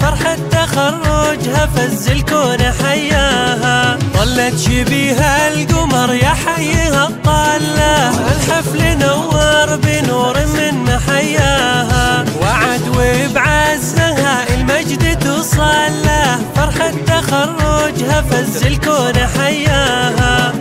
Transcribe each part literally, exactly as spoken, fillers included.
فرحة تخرجها فز الكون حياها، طلت شبيها القمر يا حيها الطالة، الحفل نور بنور من محياها، وعد وبعزها المجد توصله، فرحة تخرجها فز الكون حياها.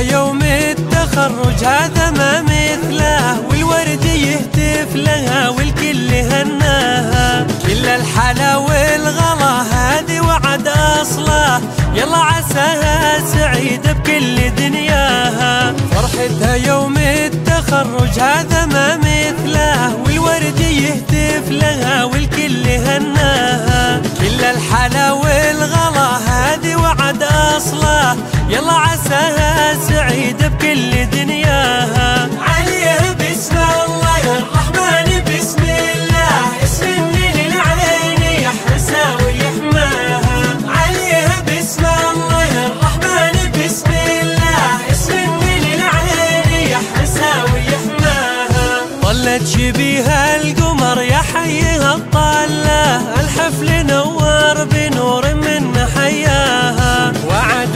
يوم التخرج هذا ما مثله، والورد يهتف لها والكل هناها، كل الحلا والغلا هذه وعد أصله، يلا عساها سعيدة بكل دنياها. فرحتها يوم التخرج هذا ما مثله، والورد يهتف لها والكل هناها، كل الحلا والغلا هذه وعد أصله، يلا عساها سعيدة بكل دنياها. عليها بسم الله يا الرحمن بسم الله، اسم من العين يحرسها ويحماها، عليها بسم الله يا الرحمن بسم الله، اسم من العين يحرسها ويحماها، طلت شبيها القمر يا حيها الطالة، الحفل نور بنور من محياها، وعد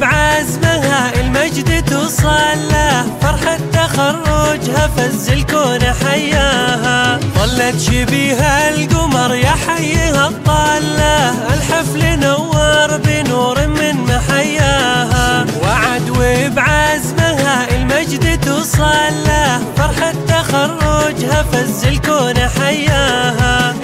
بعزمها المجد توصله، فرحة تخرجها فز الكون حياها، طلت شبيها القمر يا حيها الطالة، الحفل نور بنور من محياها، وعد وبعزمها المجد توصله، فرحة تخرجها فز الكون حياها.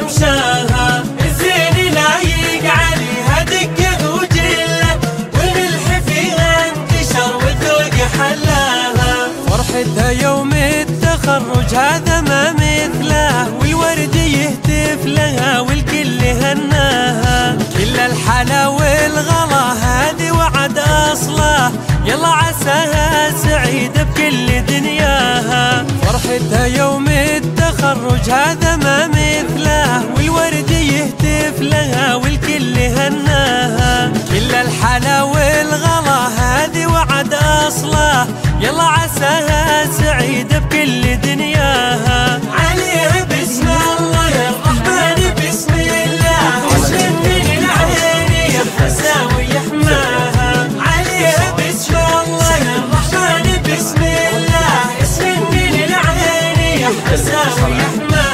ممشاها الزين لايق عليها دقة وجلة، والملح فيها انتشر والذوق حلاها، فرحتها يوم التخرج هذا ما مثله، والورد يهتف لها والكل هناها، كل الحلا والغلا هذه وعد أصله، يلا عساها سعيدة بكل دنياها. فرحتها يوم التخرج هذا ما مثله، والورد يهتف لها والكل هناها، كل الحلا والغلا هذه وعد أصله، يلا عساها سعيدة بكل دنياها. عليها بسم الله يا الرحمن بسم الله، عشان من العين يحرسها ويحماها، عليها بسم الله يا الرحمن بسم الله، اسم من العين يحرسها ويحماها.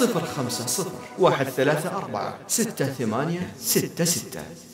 صفر خمسة صفر واحد ثلاثة أربعة ستة ثمانية ستة ستة.